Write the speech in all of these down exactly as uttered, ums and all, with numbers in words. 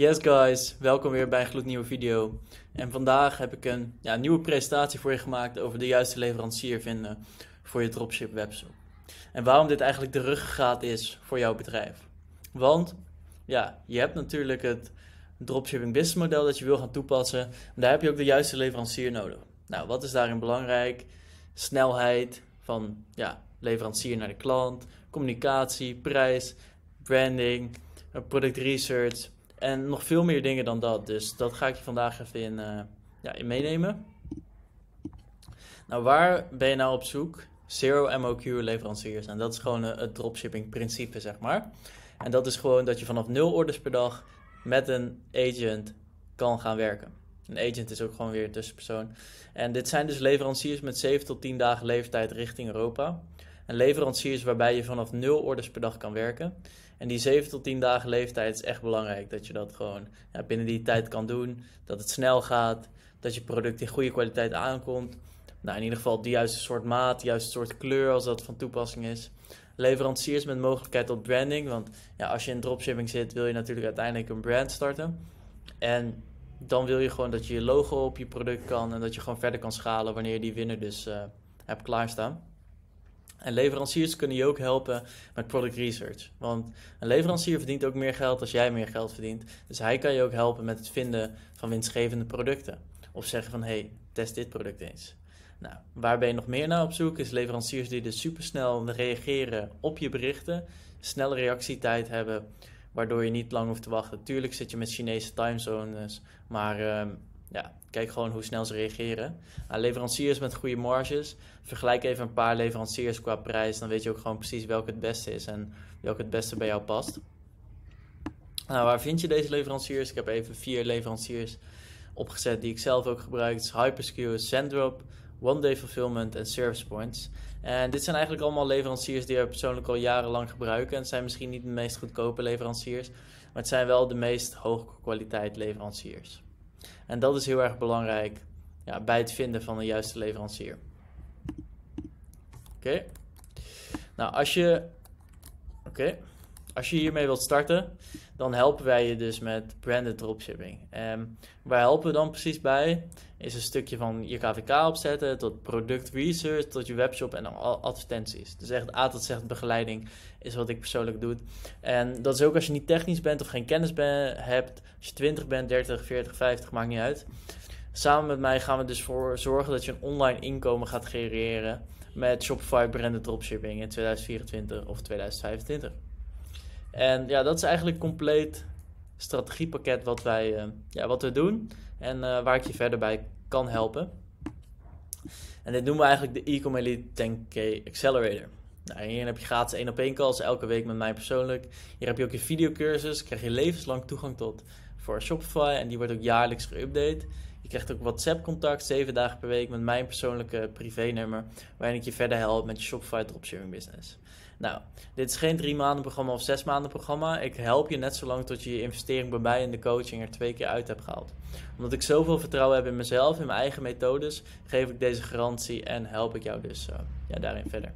Yes guys, welkom weer bij een gloednieuwe video. En vandaag heb ik een ja, nieuwe presentatie voor je gemaakt over de juiste leverancier vinden voor je dropship webshop. En waarom dit eigenlijk de ruggengraat is voor jouw bedrijf. Want ja, je hebt natuurlijk het dropshipping business model dat je wil gaan toepassen. Daar heb je ook de juiste leverancier nodig. Nou, wat is daarin belangrijk? Snelheid van ja, leverancier naar de klant, communicatie, prijs, branding, product research. En nog veel meer dingen dan dat. Dus dat ga ik je vandaag even in, uh, ja, in meenemen. Nou, waar ben je nou op zoek? Zero M O Q leveranciers. En dat is gewoon uh, het dropshipping principe, zeg maar. En dat is gewoon dat je vanaf nul orders per dag met een agent kan gaan werken. Een agent is ook gewoon weer een tussenpersoon. En dit zijn dus leveranciers met zeven tot tien dagen leeftijd richting Europa. En leveranciers waarbij je vanaf nul orders per dag kan werken. En die zeven tot tien dagen leeftijd is echt belangrijk. Dat je dat gewoon ja, binnen die tijd kan doen. Dat het snel gaat. Dat je product in goede kwaliteit aankomt. Nou, in ieder geval de juiste soort maat, de juiste soort kleur als dat van toepassing is. Leveranciers met mogelijkheid tot branding. Want ja, als je in dropshipping zit wil je natuurlijk uiteindelijk een brand starten. En dan wil je gewoon dat je je logo op je product kan. En dat je gewoon verder kan schalen wanneer je die winner dus uh, hebt klaarstaan. En leveranciers kunnen je ook helpen met product research. Want een leverancier verdient ook meer geld als jij meer geld verdient. Dus hij kan je ook helpen met het vinden van winstgevende producten. Of zeggen van, hé, hey, test dit product eens. Nou, waar ben je nog meer naar op zoek? Is leveranciers die dus supersnel reageren op je berichten. Snelle reactietijd hebben, waardoor je niet lang hoeft te wachten. Tuurlijk zit je met Chinese timezones, maar... Um, Ja, kijk gewoon hoe snel ze reageren. Nou, leveranciers met goede marges. Vergelijk even een paar leveranciers qua prijs. Dan weet je ook gewoon precies welke het beste is en welke het beste bij jou past. Nou, waar vind je deze leveranciers? Ik heb even vier leveranciers opgezet die ik zelf ook gebruik. Dus Hyperscue, Sendrop, One Day Fulfillment en Service Points. En dit zijn eigenlijk allemaal leveranciers die we persoonlijk al jarenlang gebruiken. En het zijn misschien niet de meest goedkope leveranciers, maar het zijn wel de meest hoogkwaliteit leveranciers. En dat is heel erg belangrijk ja, bij het vinden van de juiste leverancier. Oké. Okay. Nou, als je, okay. als je hiermee wilt starten, dan helpen wij je dus met branded dropshipping. En waar helpen we dan precies bij? Is een stukje van je K V K opzetten, tot product research, tot je webshop en advertenties. Dus echt A tot Z begeleiding is wat ik persoonlijk doe. En dat is ook als je niet technisch bent of geen kennis ben, hebt. Als je twintig bent, dertig, veertig, vijftig, maakt niet uit. Samen met mij gaan we dus voor zorgen dat je een online inkomen gaat genereren met Shopify branded dropshipping in tweeduizend vierentwintig of tweeduizend vijfentwintig. En ja, dat is eigenlijk een compleet strategiepakket wat wij uh, ja, wat we doen en uh, waar ik je verder bij kan helpen. En dit noemen we eigenlijk de Ecom Elite tien K Accelerator. Nou, hierin heb je gratis één op één calls elke week met mij persoonlijk. Hier heb je ook je videocursus, krijg je levenslang toegang tot voor Shopify en die wordt ook jaarlijks geüpdate. Je krijgt ook WhatsApp contact zeven dagen per week met mijn persoonlijke privénummer, waarin ik je verder help met je Shopify dropshipping business. Nou, dit is geen drie maanden programma of zes maanden programma. Ik help je net zo lang tot je je investering bij mij in de coaching er twee keer uit hebt gehaald. Omdat ik zoveel vertrouwen heb in mezelf, in mijn eigen methodes, geef ik deze garantie en help ik jou dus uh, ja, daarin verder.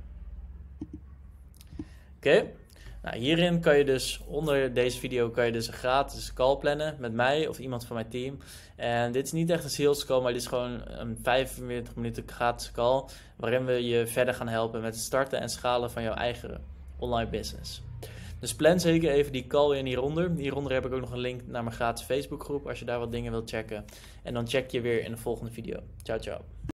Oké, okay. Nou, hierin kan je dus onder deze video kan je dus een gratis call plannen met mij of iemand van mijn team. En dit is niet echt een sales call, maar dit is gewoon een vijfenveertig minuten gratis call waarin we je verder gaan helpen met het starten en schalen van jouw eigen online business. Dus plan zeker even die call in hieronder. Hieronder heb ik ook nog een link naar mijn gratis Facebookgroep als je daar wat dingen wilt checken. En dan check je weer in de volgende video. Ciao, ciao.